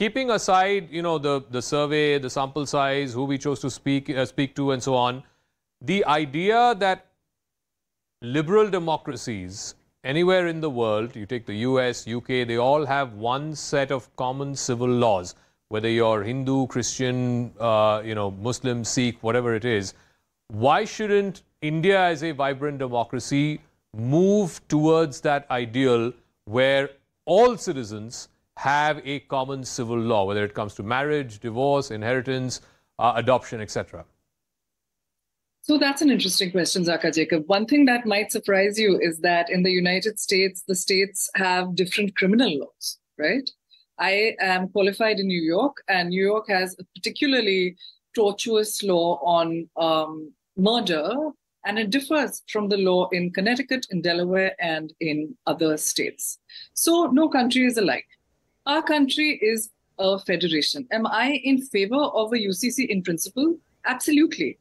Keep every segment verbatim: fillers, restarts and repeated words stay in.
keeping aside, you know, the, the survey, the sample size, who we chose to speak, uh, speak to and so on, the idea that liberal democracies anywhere in the world, you take the U S, U K, they all have one set of common civil laws, whether you're Hindu, Christian, uh, you know, Muslim, Sikh, whatever it is. Why shouldn't India as a vibrant democracy move towards that ideal where all citizens have a common civil law, whether it comes to marriage, divorce, inheritance, uh, adoption, et cetera? So that's an interesting question, Zakha Jacob. One thing that might surprise you is that in the United States, the states have different criminal laws, right? I am qualified in New York, and New York has a particularly tortuous law on um, murder, and it differs from the law in Connecticut, in Delaware, and in other states. So no country is alike. Our country is a federation. Am I in favor of a U C C in principle? Absolutely.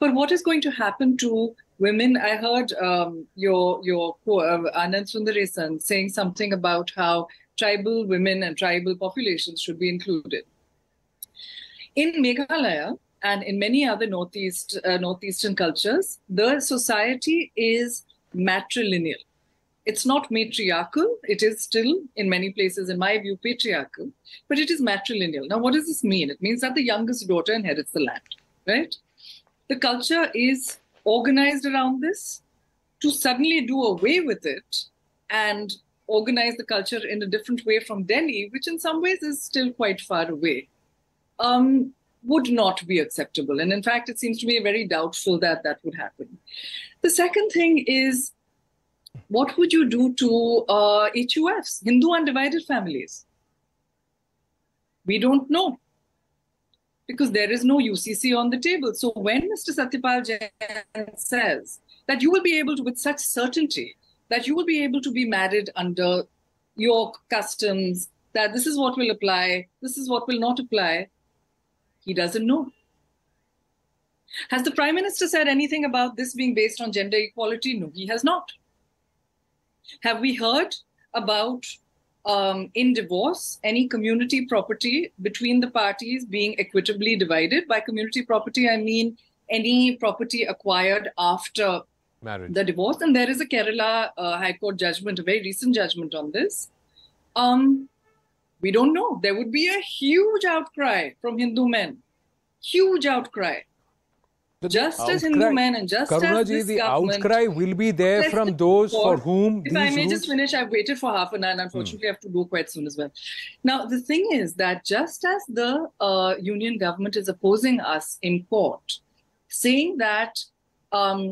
But what is going to happen to women? I heard um, your, your uh, Anand Sundaresan saying something about how tribal women and tribal populations should be included. In Meghalaya and in many other northeast, uh, northeastern cultures, the society is matrilineal. It's not matriarchal. It is still, in many places, in my view, patriarchal, but it is matrilineal. Now, what does this mean? It means that the youngest daughter inherits the land, right? The culture is organized around this. To suddenly do away with it and organize the culture in a different way from Delhi, which in some ways is still quite far away, um, would not be acceptable. And in fact, it seems to me very doubtful that that would happen. The second thing is, what would you do to uh, H U Fs, Hindu undivided families? We don't know, because there is no U C C on the table. So when Mister Satyapal Jain says that you will be able to, with such certainty, that you will be able to be married under your customs, that this is what will apply, this is what will not apply, he doesn't know. Has the Prime Minister said anything about this being based on gender equality? No, he has not. Have we heard about Um, in divorce, any community property between the parties being equitably divided? By community property, I mean any property acquired after marriage, the divorce. And there is a Kerala uh, High Court judgment, a very recent judgment on this. Um, we don't know. There would be a huge outcry from Hindu men. Huge outcry. The just outcry, as Hindu men and just Karuna as ji, the outcry will be there from those for whom If I may just finish, I've waited for half an hour and unfortunately hmm. I have to go quite soon as well. Now, the thing is that just as the uh, union government is opposing us in court, saying that um,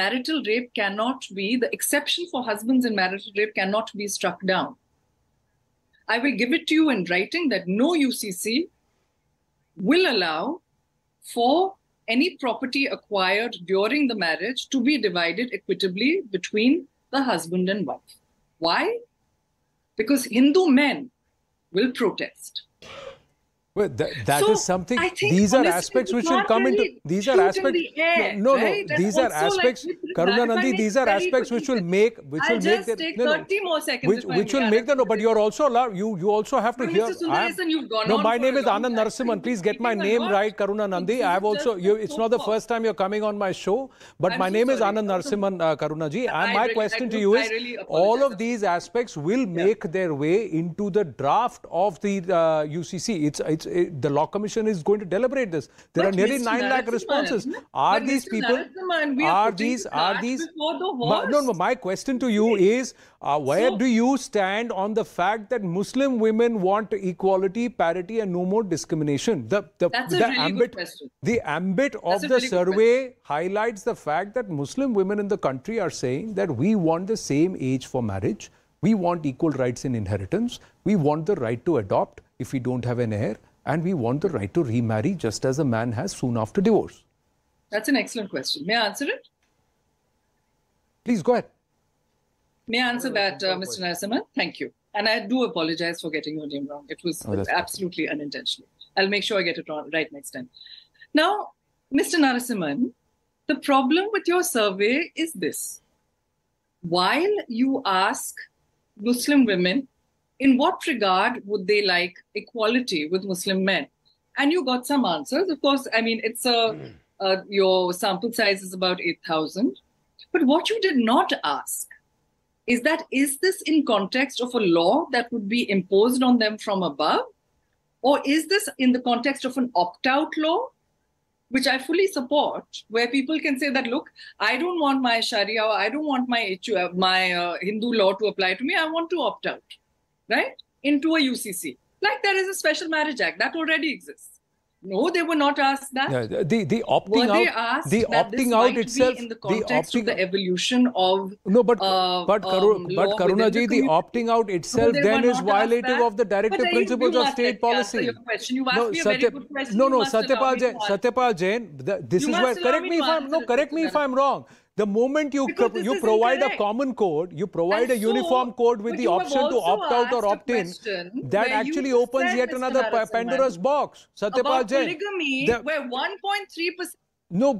marital rape cannot be, the exception for husbands in marital rape cannot be struck down. I will give it to you in writing that no U C C will allow for any property acquired during the marriage to be divided equitably between the husband and wife. Why? Because Hindu men will protest. Well, that, that so is something. I think these honestly, are aspects which will come really into. These are aspects. In the air, no, no, right? no these are aspects. Like, Karuna Nundy, these are aspects which will make, which I'll will just make. Take the, thirty no, no, more seconds. Which, which will make the no. But you're also allowed. You you also have to hear. You've gone no, on my name is Anand Narasimhan. Please get my name right, Karuna Nundy. I've also. You, it's so not the first time you're coming on my show, but I'm my so name sorry. is Anand Narasimhan, Karuna ji. And my question to you is: all of these aspects will make their way into the draft of the U C C. It's it's. It, the Law Commission is going to deliberate this. There but are nearly nine lakh responses. Are these people, are these, are these, my, no, no, my question to you is, uh, where so, do you stand on the fact that Muslim women want equality, parity and no more discrimination? The, the, that's the a really ambit, good question. The ambit of that's the really survey highlights the fact that Muslim women in the country are saying that we want the same age for marriage. We want equal rights in inheritance. We want the right to adopt if we don't have an heir, and we want the right to remarry just as a man has soon after divorce? That's an excellent question. May I answer it? Please go ahead. May I answer that, uh, Mister Narasimhan? Thank you. And I do apologize for getting your name wrong. It was oh, absolutely perfect. unintentional. I'll make sure I get it wrong right next time. Now, Mister Narasimhan, the problem with your survey is this. While you ask Muslim women in what regard would they like equality with Muslim men? And you got some answers. Of course, I mean, it's a, mm. uh, your sample size is about eight thousand. But what you did not ask is that, is this in context of a law that would be imposed on them from above? Or is this in the context of an opt-out law, which I fully support, where people can say that, look, I don't want my Sharia, or I don't want my, my uh, Hindu law to apply to me. I want to opt out, right, into a U C C. Like there is a Special Marriage Act that already exists. No, they were not asked that. No, the the opting out, the opting out itself, in the context of the evolution of no, but uh, but, Karu, um, but Karuna ji, the, the opting out itself no, then is violative of the directive principles you, you of state policy. Your question. You asked no, me a Satya, very good question. No, no, Satyapal Jain, Satyapal Jain, the, this you is where. Correct me if I'm no, correct me if I'm wrong. The moment you you provide incorrect. a common code, you provide and a so, uniform code with the option to opt out or opt in, that actually opens yet Mister another Narasimhan Pandora's box. Satyapal Jain. Polygamy, the, where one point three percent. No,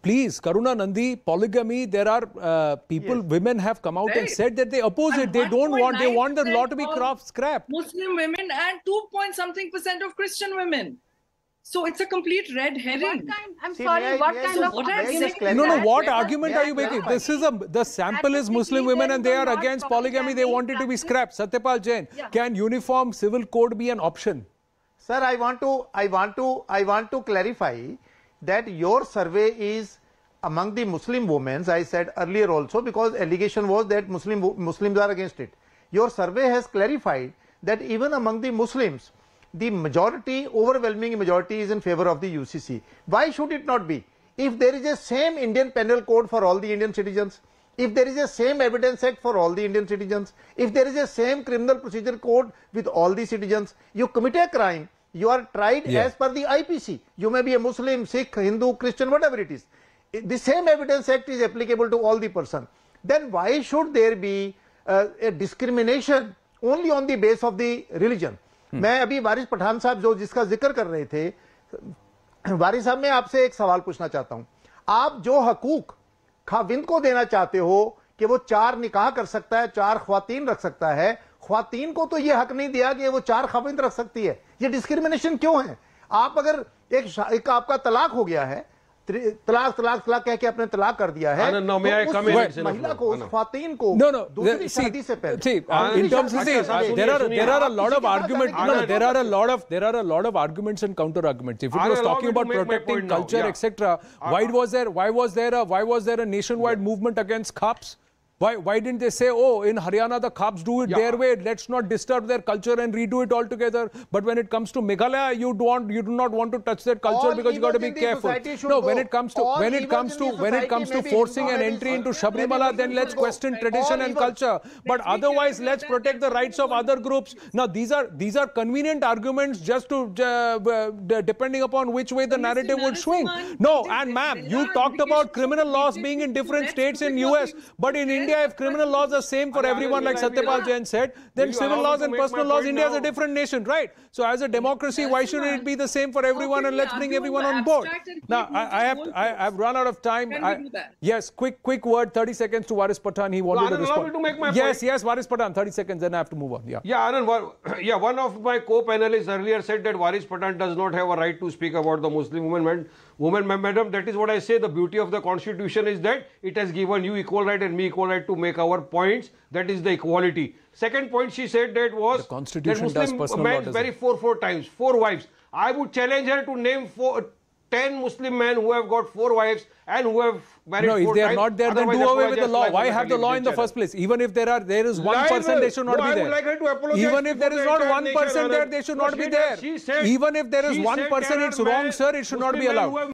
please, Karuna Nundy, polygamy, there are uh, people, yes. women have come out right. and said that they oppose and it. They don't want, they want the law to be scrapped. Muslim women and two point something percent of Christian women. So it's a complete red herring. What kind, I'm See, sorry, what kind so of what argument? No, no, what argument are you making? This is a, the sample is Muslim women and they are against polygamy. They want it to be scrapped. Satyapal Jain, yeah. can uniform civil code be an option? Sir, I want to, I want to, I want to clarify that your survey is among the Muslim women. I said earlier also because allegation was that Muslim Muslims are against it. Your survey has clarified that even among the Muslims, the majority, overwhelming majority is in favor of the U C C. Why should it not be? If there is a same Indian Penal Code for all the Indian citizens, if there is a same Evidence Act for all the Indian citizens, if there is a same Criminal Procedure Code with all the citizens, you commit a crime, you are tried yeah. as per the I P C. You may be a Muslim, Sikh, Hindu, Christian, whatever it is. The same Evidence Act is applicable to all the person. Then why should there be uh, a discrimination only on the base of the religion? मैं अभी वारिस पठान साहब जो जिसका जिक्र कर रहे थे, वारिस साहब मैं आपसे एक सवाल पूछना चाहता हूं. आप जो हकूक खाविंद को देना चाहते हो कि वो चार निकाह कर सकता है, चार ख्वातीन रख सकता है, ख्वातीन को तो ये हक नहीं दिया कि वो चार खाविंद रख सकती है. ये डिस्क्रिमिनेशन क्यों है? आप अगर एक, एक आपका तलाक हो गया है, तलाक तलाक तलाक कह के आपने तलाक कर दिया है, no, no, तो उस महिला को, उस फातिन को no, no, दूसरी शादी से पहले. In terms of there are there are a lot of arguments. There are a lot of there are a lot of arguments and counter arguments. If it was talking about protecting culture, et cetera, why was there why was there a why was there a nationwide movement against Khaps? Why why didn't they say, oh, in Haryana the Khaps do it yeah. their way, let's not disturb their culture and redo it altogether. But when it comes to Meghalaya, you don't you do not want to touch their culture all because you got to be careful. No, when it comes to when it comes to when it comes to forcing an entry into Sabarimala, then let's question tradition and culture. But otherwise, let's protect the rights of other groups. Now these are these are convenient arguments just to uh, depending upon which way the narrative would swing. No, and ma'am, you talked about criminal laws being in different states in U S, but in India, if criminal laws are same for everyone, like Satyapal Jain said, then civil laws and personal laws, India is a different nation, right? So as a democracy, why should it be the same for everyone and let's bring everyone on board? Now, I, I have to, I, I've run out of time. I, yes, quick quick word, thirty seconds to Waris Pathan. He wanted to respond. To make my yes, point. yes, Waris Pathan, thirty seconds, then I have to move on. Yeah, yeah, Anand, yeah, one of my co-panelists earlier said that Waris Pathan does not have a right to speak about the Muslim women. Women, madam, that is what I say. The beauty of the Constitution is that it has given you equal right and me equal right to make our points. That is the equality. Second point she said that was the Constitution that Muslim does men marry four, four times, four wives. I would challenge her to name four, ten Muslim men who have got four wives and who have married no, four times. No, if they are not there, then do away with the law. Why have the law in the first place? Even if there are, there is one person, they should not be there. Even if there is not one person there, they should not be there. Even if there is one person, it's wrong, sir. It should not be allowed.